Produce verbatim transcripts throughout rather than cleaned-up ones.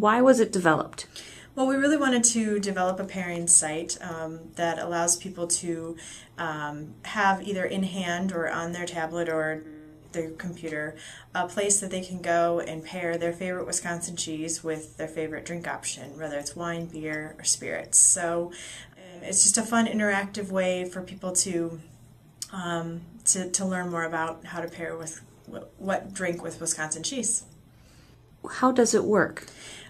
Why was it developed? Well, we really wanted to develop a pairing site um, that allows people to um, have either in hand or on their tablet or their computer a place that they can go and pair their favorite Wisconsin cheese with their favorite drink option, whether it's wine, beer, or spirits. So um, it's just a fun, interactive way for people to um, to, to learn more about how to pair with what drink with Wisconsin cheese. How does it work?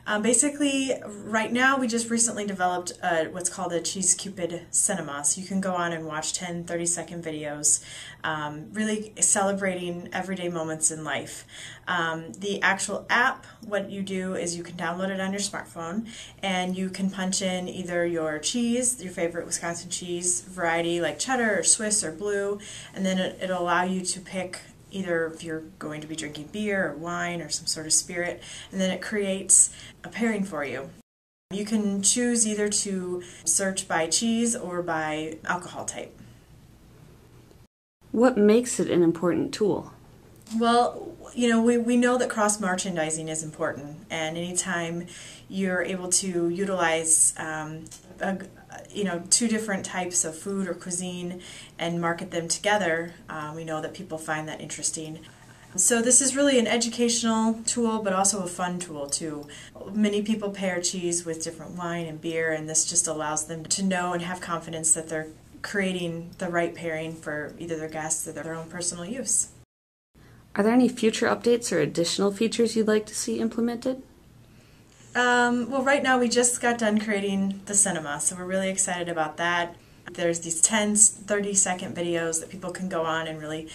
Um, basically, right now we just recently developed uh, what's called a Cheese Cupid Cinema, so you can go on and watch ten thirty-second videos, um, really celebrating everyday moments in life. Um, the actual app, what you do is you can download it on your smartphone, and you can punch in either your cheese, your favorite Wisconsin cheese variety like cheddar or Swiss or blue, and then it, it'll allow you to pick either if you're going to be drinking beer or wine or some sort of spirit, and then it creates a pairing for you. You can choose either to search by cheese or by alcohol type. What makes it an important tool? Well, you know, we, we know that cross-merchandising is important, and anytime you're able to utilize um, a, you know, two different types of food or cuisine and market them together, um, we know that people find that interesting. So this is really an educational tool, but also a fun tool too. Many people pair cheese with different wine and beer, and this just allows them to know and have confidence that they're creating the right pairing for either their guests or their own personal use. Are there any future updates or additional features you'd like to see implemented? Um, well, right now we just got done creating the cinema, so we're really excited about that. There's these ten, thirty-second videos that people can go on and really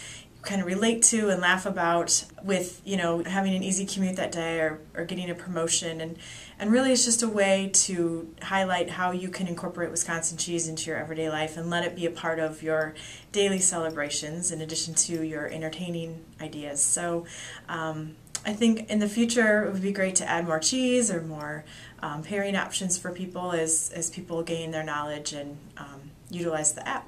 kind of relate to and laugh about with, you know, having an easy commute that day or, or getting a promotion. And, and really it's just a way to highlight how you can incorporate Wisconsin cheese into your everyday life and let it be a part of your daily celebrations in addition to your entertaining ideas. So, um, I think in the future it would be great to add more cheese or more um, pairing options for people as, as people gain their knowledge and um, utilize the app.